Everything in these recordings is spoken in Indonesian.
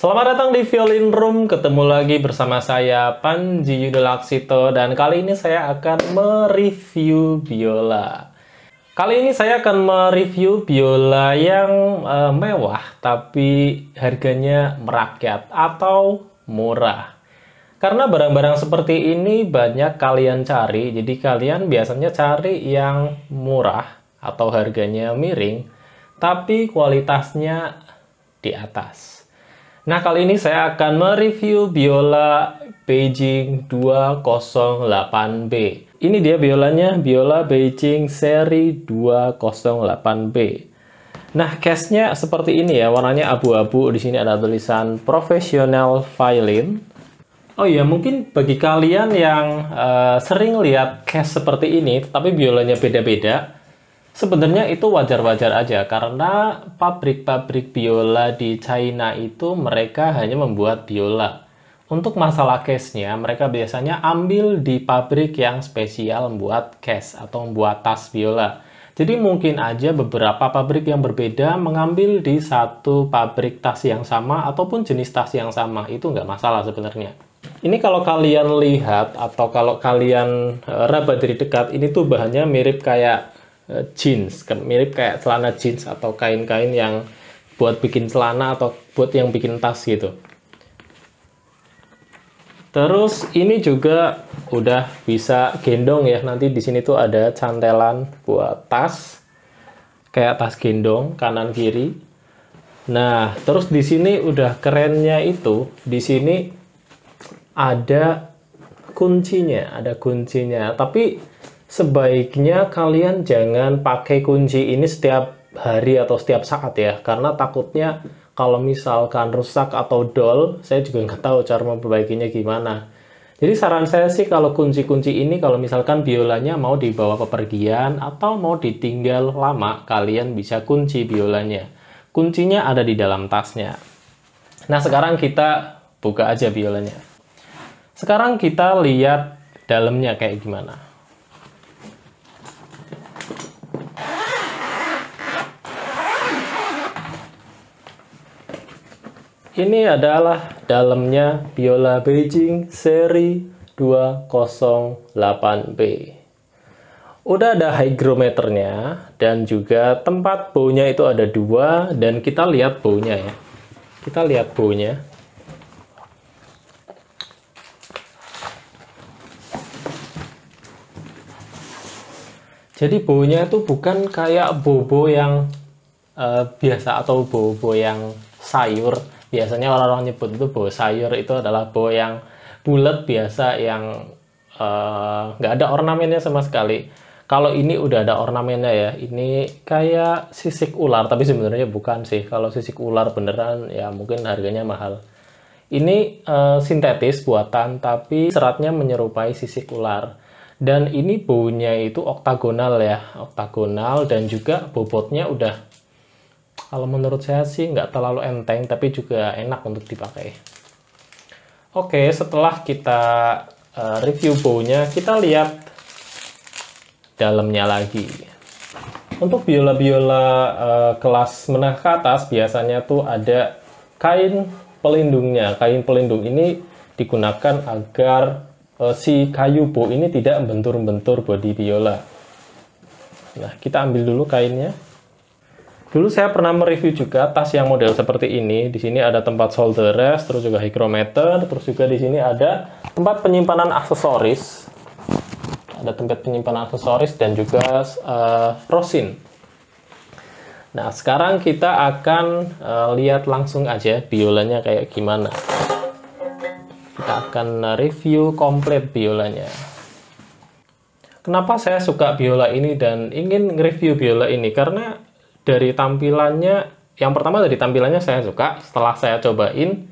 Selamat datang di Violin Room, ketemu lagi bersama saya Panji Yudelaksito, dan kali ini saya akan mereview biola. Kali ini saya akan mereview biola yang mewah tapi harganya merakyat atau murah. Karena barang-barang seperti ini banyak kalian cari, jadi kalian biasanya cari yang murah atau harganya miring, tapi kualitasnya di atas. Nah, kali ini saya akan mereview biola Beijing 208B. Ini dia biolanya, biola Beijing seri 208B. Nah, case-nya seperti ini ya, warnanya abu-abu. Di sini ada tulisan Professional Violin. Oh iya, mungkin bagi kalian yang sering lihat case seperti ini, tetapi biolanya beda-beda, sebenarnya itu wajar-wajar aja, karena pabrik-pabrik biola di China itu mereka hanya membuat biola. Untuk masalah case-nya, mereka biasanya ambil di pabrik yang spesial membuat case atau membuat tas biola. Jadi mungkin aja beberapa pabrik yang berbeda mengambil di satu pabrik tas yang sama ataupun jenis tas yang sama, itu nggak masalah sebenarnya. Ini kalau kalian lihat atau kalau kalian raba dari dekat, ini tuh bahannya mirip kayak jeans, mirip kayak celana jeans atau kain-kain yang buat bikin celana atau buat yang bikin tas gitu. Terus ini juga udah bisa gendong ya, nanti di sini tuh ada cantelan buat tas, kayak tas gendong kanan kiri. Nah, terus di sini udah kerennya itu, di sini ada kuncinya, tapi sebaiknya kalian jangan pakai kunci ini setiap hari atau setiap saat ya, karena takutnya kalau misalkan rusak atau dol, saya juga nggak tahu cara memperbaikinya gimana. Jadi saran saya sih kalau kunci-kunci ini, kalau misalkan biolanya mau dibawa pepergian atau mau ditinggal lama, kalian bisa kunci biolanya, kuncinya ada di dalam tasnya. Nah, sekarang kita buka aja biolanya. Sekarang kita lihat dalamnya kayak gimana. Ini adalah dalamnya biola Beijing seri 208B. Udah ada hygrometernya dan juga tempat bownya itu ada dua, dan kita lihat bownya ya. Kita lihat bownya. Jadi bownya itu bukan kayak bobo yang biasa atau bobo yang sayur. Biasanya orang-orang nyebut itu bow sayur, itu adalah bow yang bulat biasa yang nggak ada ornamennya sama sekali. Kalau ini udah ada ornamennya ya, ini kayak sisik ular, tapi sebenarnya bukan sih. Kalau sisik ular beneran ya mungkin harganya mahal. Ini sintetis buatan, tapi seratnya menyerupai sisik ular. Dan ini bownya itu oktagonal ya, oktagonal, dan juga bobotnya udah, kalau menurut saya sih nggak terlalu enteng, tapi juga enak untuk dipakai. Oke, setelah kita review bownya, kita lihat dalamnya lagi. Untuk biola-biola kelas menengah ke atas biasanya tuh ada kain pelindungnya. Kain pelindung ini digunakan agar si kayu bow ini tidak membentur-bentur bodi biola. Nah, kita ambil dulu kainnya. Dulu saya pernah mereview juga tas yang model seperti ini. Di sini ada tempat shoulder rest, terus juga hygrometer, terus juga di sini ada tempat penyimpanan aksesoris. Ada tempat penyimpanan aksesoris dan juga rosin. Nah, sekarang kita akan lihat langsung aja biolanya kayak gimana. Kita akan review komplit biolanya. Kenapa saya suka biola ini dan ingin nge-review biola ini? Karena dari tampilannya, yang pertama dari tampilannya saya suka. Setelah saya cobain,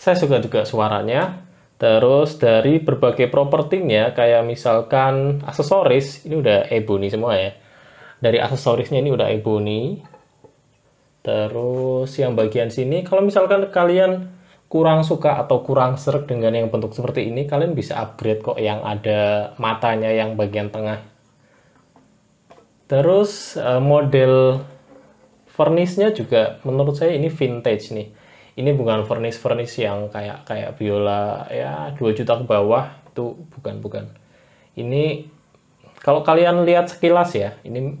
saya suka juga suaranya. Terus dari berbagai propertinya, kayak misalkan aksesoris, ini udah ebony semua ya. Dari aksesorisnya ini udah ebony. Terus yang bagian sini, kalau misalkan kalian kurang suka atau kurang sreg dengan yang bentuk seperti ini, kalian bisa upgrade kok yang ada matanya yang bagian tengah. Terus model furnish-nya juga menurut saya ini vintage nih. Ini bukan furnish yang kayak biola ya 2 juta ke bawah, itu bukan. Ini kalau kalian lihat sekilas ya, ini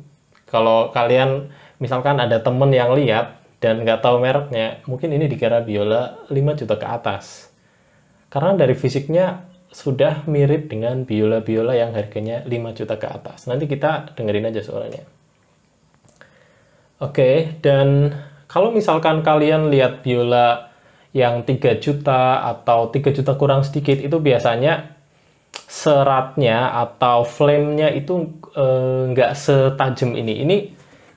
kalau kalian misalkan ada temen yang lihat dan nggak tahu mereknya, mungkin ini dikira biola 5 juta ke atas. Karena dari fisiknya sudah mirip dengan biola-biola yang harganya 5 juta ke atas. Nanti kita dengerin aja suaranya. Oke, dan kalau misalkan kalian lihat biola yang 3 juta atau 3 juta kurang sedikit, itu biasanya seratnya atau flame-nya itu nggak setajam ini.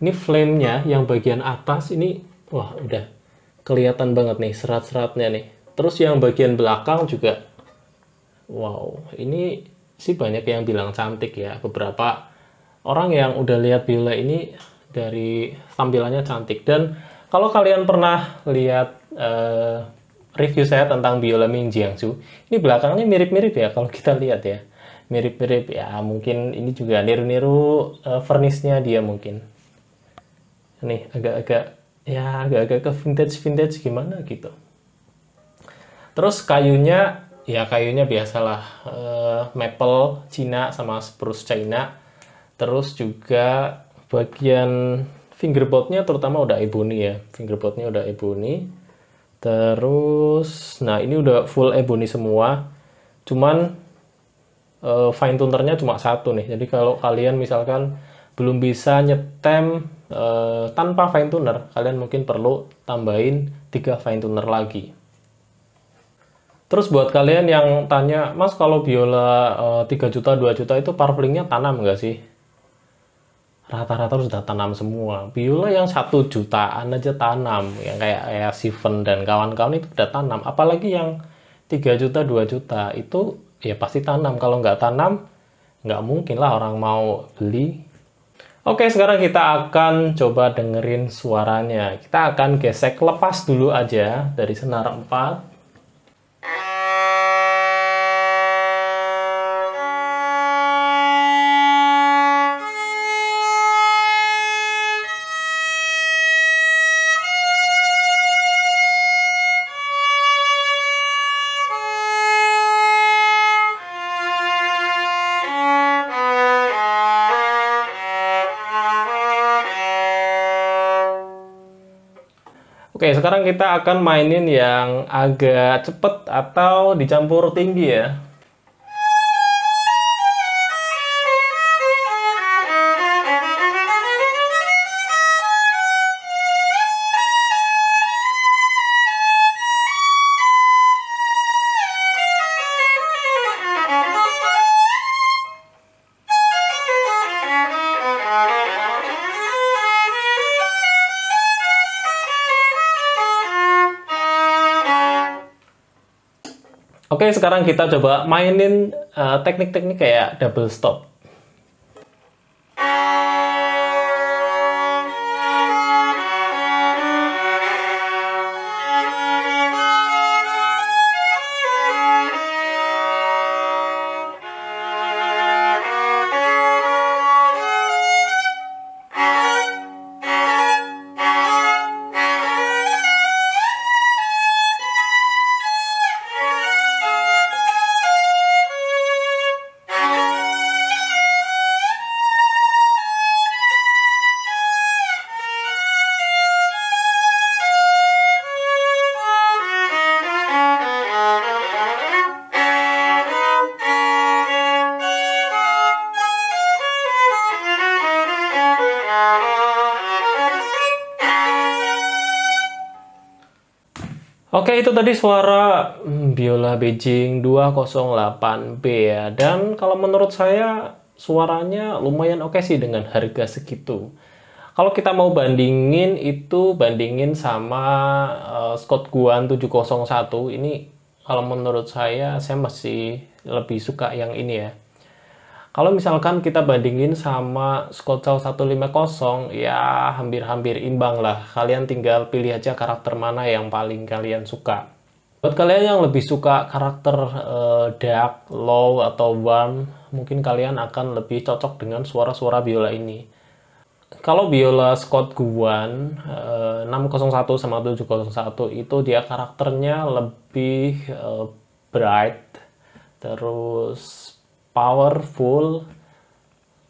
Ini flame-nya yang bagian atas ini, wah udah kelihatan banget nih serat-seratnya nih. Terus yang bagian belakang juga, wow, ini sih banyak yang bilang cantik ya. Beberapa orang yang udah lihat biola ini dari tampilannya cantik. Dan kalau kalian pernah lihat review saya tentang biola Ming Jiangsu, ini belakangnya mirip-mirip ya kalau kita lihat ya, mirip-mirip ya, mungkin ini juga niru-niru furnish-nya dia mungkin. Nih agak-agak ya ke vintage-vintage gimana gitu. Terus kayunya ya biasalah maple Cina sama spruce China. Terus juga bagian fingerboardnya terutama udah ebony ya, terus nah ini udah full ebony semua, cuman fine tunernya cuma satu nih. Jadi kalau kalian misalkan belum bisa nyetem tanpa fine tuner, kalian mungkin perlu tambahin 3 fine tuner lagi. Terus buat kalian yang tanya, mas kalau biola 3 juta 2 juta itu parflingnya tanam nggak sih? Rata-rata sudah tanam semua. Biola yang 1 jutaan aja tanam, yang kayak Siven dan kawan-kawan itu udah tanam. Apalagi yang 3 juta 2 juta itu ya pasti tanam. Kalau nggak tanam, nggak mungkin lah orang mau beli. Oke, sekarang kita akan coba dengerin suaranya. Kita akan gesek lepas dulu aja dari senar 4. Oke, sekarang kita akan mainin yang agak cepet atau dicampur tinggi ya. Oke, sekarang kita coba mainin teknik-teknik kayak double stop. Oke, itu tadi suara biola Beijing 208B ya. Dan kalau menurut saya suaranya lumayan oke sih dengan harga segitu. Kalau kita mau bandingin itu bandingin sama Scott Guan 701. Ini kalau menurut saya masih lebih suka yang ini ya. Kalau misalkan kita bandingin sama Scott Shaw 150, ya hampir-hampir imbang lah. Kalian tinggal pilih aja karakter mana yang paling kalian suka. Buat kalian yang lebih suka karakter dark, low, atau warm, mungkin kalian akan lebih cocok dengan suara-suara biola ini. Kalau biola Scott Guan 601 sama 701 itu dia karakternya lebih bright, terus powerful,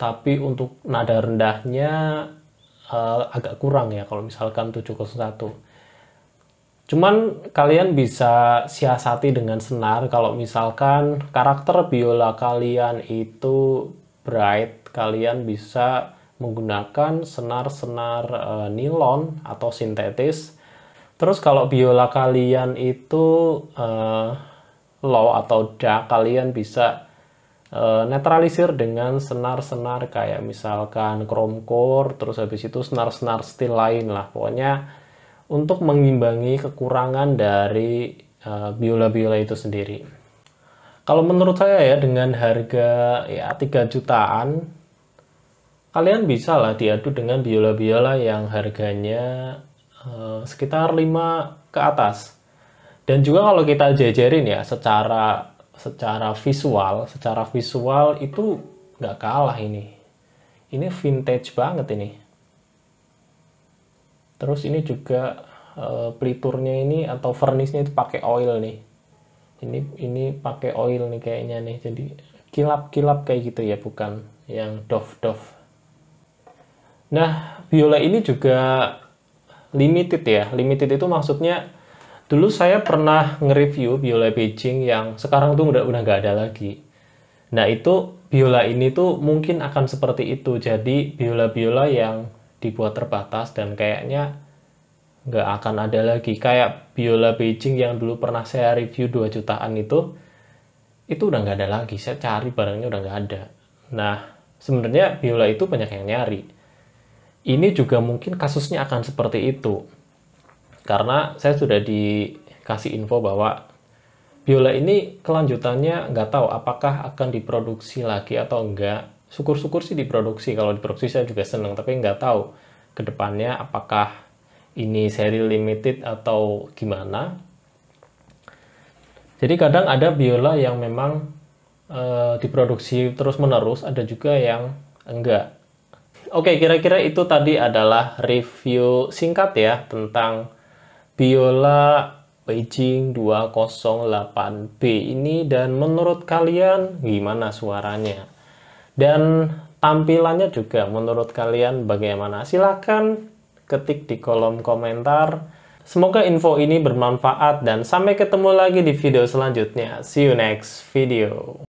tapi untuk nada rendahnya agak kurang ya kalau misalkan 701. Cuman kalian bisa siasati dengan senar kalau misalkan karakter biola kalian itu bright, kalian bisa menggunakan senar-senar nilon atau sintetis. Terus kalau biola kalian itu low atau dark, kalian bisa netralisir dengan senar-senar kayak misalkan chrome core, terus habis itu senar-senar steel lain lah. Pokoknya untuk mengimbangi kekurangan dari biola-biola itu sendiri. Kalau menurut saya ya, dengan harga ya 3 jutaan, kalian bisa lah diadu dengan biola-biola yang harganya sekitar 5 ke atas. Dan juga kalau kita jejerin ya secara visual itu nggak kalah ini. Ini vintage banget ini. Terus ini juga peliturnya ini atau vernisnya itu pakai oil nih. Ini pakai oil nih kayaknya nih. Jadi kilap-kilap kayak gitu ya, bukan yang doff-doff. Nah, biola ini juga limited ya. Limited itu maksudnya dulu saya pernah nge-review biola Beijing yang sekarang tuh udah nggak ada lagi. Nah, itu biola ini tuh mungkin akan seperti itu. Jadi, biola-biola yang dibuat terbatas dan kayaknya nggak akan ada lagi. Kayak biola Beijing yang dulu pernah saya review 2 jutaan itu udah nggak ada lagi. Saya cari barangnya udah nggak ada. Nah, sebenarnya biola itu banyak yang nyari. Ini juga mungkin kasusnya akan seperti itu. Karena saya sudah dikasih info bahwa biola ini kelanjutannya nggak tahu apakah akan diproduksi lagi atau enggak. Syukur-syukur sih diproduksi. Kalau diproduksi saya juga senang. Tapi nggak tahu ke depannya apakah ini seri limited atau gimana. Jadi kadang ada biola yang memang diproduksi terus-menerus. Ada juga yang enggak. Oke, kira-kira itu tadi adalah review singkat ya tentang biola Beijing 208B ini, dan menurut kalian gimana suaranya dan tampilannya juga menurut kalian bagaimana? Silahkan ketik di kolom komentar. Semoga info ini bermanfaat dan sampai ketemu lagi di video selanjutnya. See you next video.